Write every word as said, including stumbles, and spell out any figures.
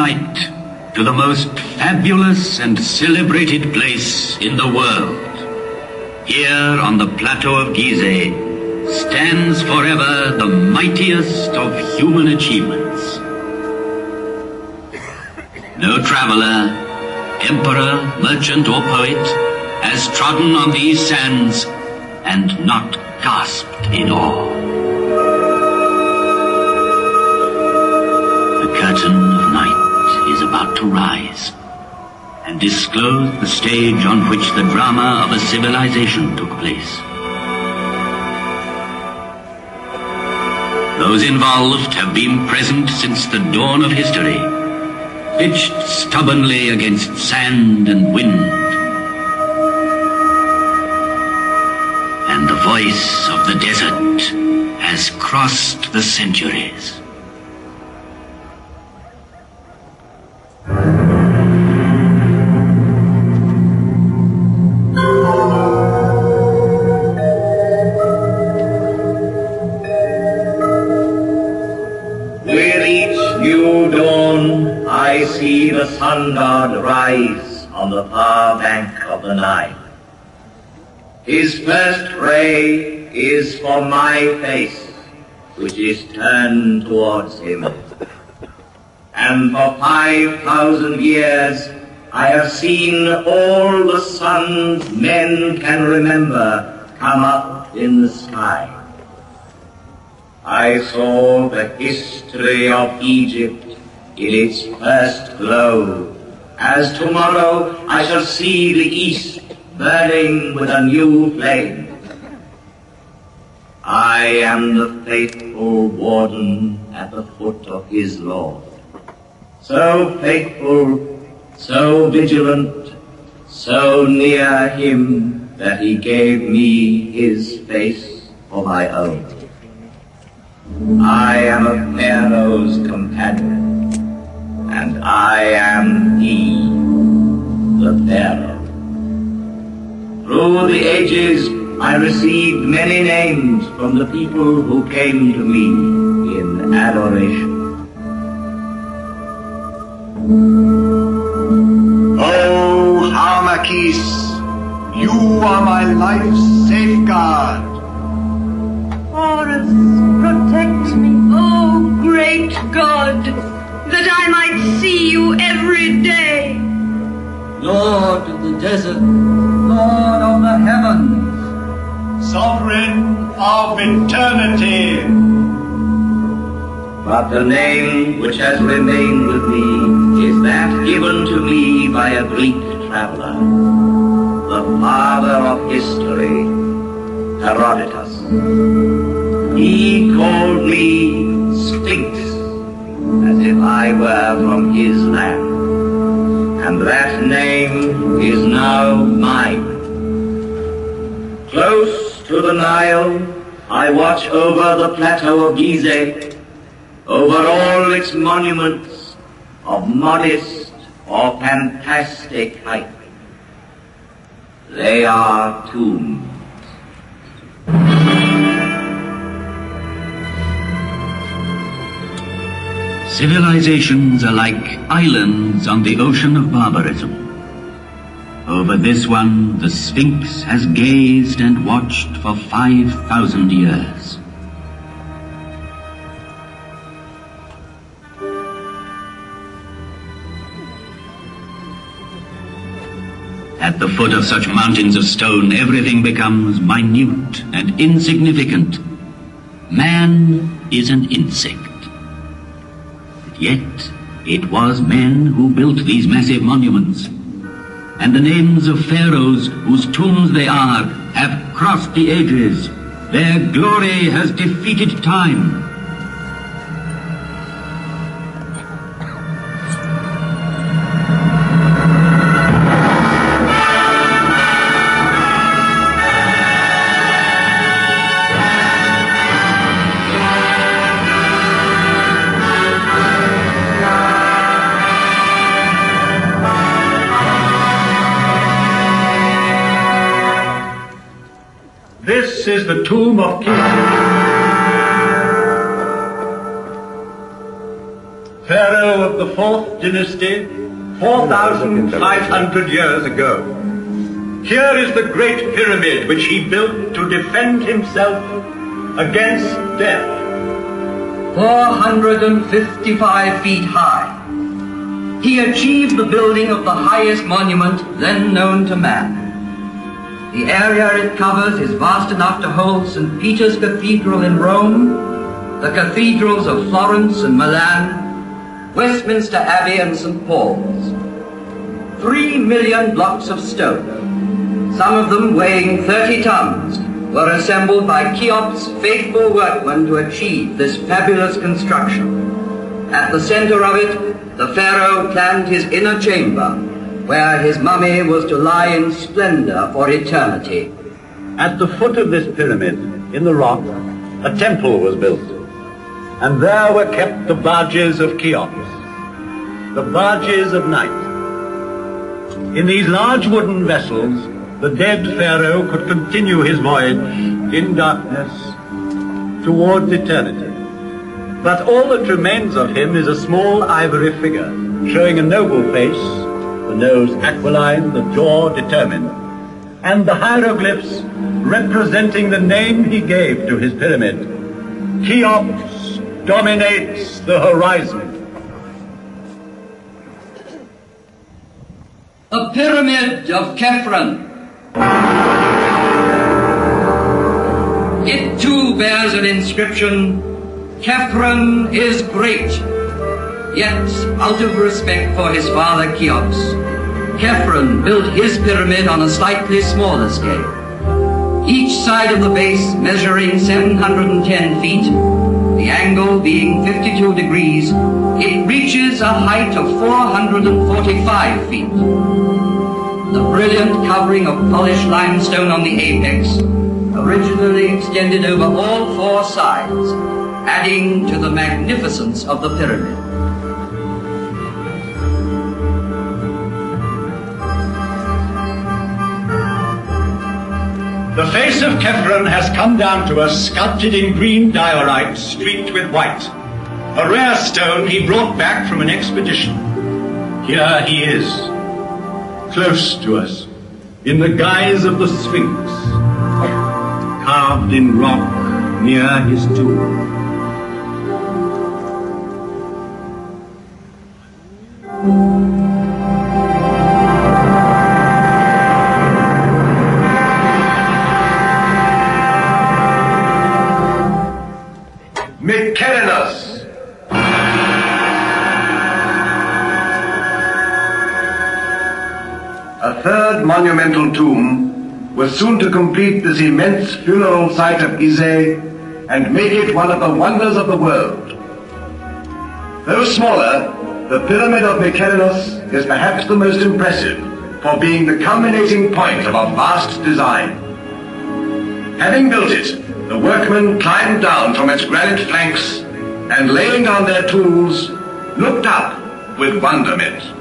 night to the most fabulous and celebrated place in the world. Here on the plateau of Gizeh stands forever the mightiest of human achievements. No traveler, emperor, merchant or poet has trodden on these sands and not gasped in awe. The curtain of night is about to rise and disclose the stage on which the drama of a civilization took place. Those involved have been present since the dawn of history, pitched stubbornly against sand and wind. And the voice of the desert has crossed the centuries. Sun-god rise on the far bank of the Nile. His first ray is for my face, which is turned towards him. And for five thousand years I have seen all the suns men can remember come up in the sky. I saw the history of Egypt in its first glow, as tomorrow I shall see the east burning with a new flame. I am the faithful warden at the foot of his Lord, so faithful, so vigilant, so near him that he gave me his face for my own. I am a Pharaoh's companion, and I am he, the Pharaoh. Through the ages I received many names from the people who came to me in adoration. Oh, Harmakis, you are my life's safeguard. Horus, protect me, oh great God, that I might see you every day. Lord of the desert, Lord of the heavens, Sovereign of eternity. But the name which has remained with me is that given to me by a Greek traveler, the father of history, Herodotus. He called me Sphinx, as if I were from his land, and that name is now mine. Close to the Nile, I watch over the plateau of Gizeh, over all its monuments of modest or fantastic height. They are tombs. Civilizations are like islands on the ocean of barbarism. Over this one, the Sphinx has gazed and watched for five thousand years. At the foot of such mountains of stone, everything becomes minute and insignificant. Man is an insect. Yet, it was men who built these massive monuments, and the names of pharaohs whose tombs they are have crossed the ages. Their glory has defeated time. This is the tomb of King Pharaoh of the fourth dynasty, four thousand five hundred years ago. Here is the great pyramid which he built to defend himself against death. four hundred fifty-five feet high. He achieved the building of the highest monument then known to man. The area it covers is vast enough to hold Saint Peter's Cathedral in Rome, the cathedrals of Florence and Milan, Westminster Abbey and Saint Paul's. Three million blocks of stone, some of them weighing thirty tons, were assembled by Cheops' faithful workmen to achieve this fabulous construction. At the center of it, the pharaoh planned his inner chamber, where his mummy was to lie in splendor for eternity. At the foot of this pyramid, in the rock, a temple was built, and there were kept the barges of Cheops, the barges of night. In these large wooden vessels, the dead pharaoh could continue his voyage in darkness towards eternity. But all that remains of him is a small ivory figure, showing a noble face, the nose aquiline, the jaw determined, and the hieroglyphs representing the name he gave to his pyramid. Cheops dominates the horizon. The Pyramid of Khafren. It too bears an inscription, Khafren is great, yet out of respect for his father Cheops, Khafren built his pyramid on a slightly smaller scale, each side of the base measuring seven hundred ten feet, the angle being fifty-two degrees, it reaches a height of four hundred forty-five feet. The brilliant covering of polished limestone on the apex originally extended over all four sides, adding to the magnificence of the pyramid. The face of Khafren has come down to us sculpted in green diorite streaked with white, a rare stone he brought back from an expedition. Here he is, close to us, in the guise of the Sphinx, carved in rock near his tomb. Mykerinos. A third monumental tomb was soon to complete this immense funeral site of Gizeh and make it one of the wonders of the world. Though smaller, the Pyramid of Mykerinos is perhaps the most impressive for being the culminating point of a vast design. Having built it, the workmen climbed down from its granite flanks and, laying down their tools, looked up with wonderment.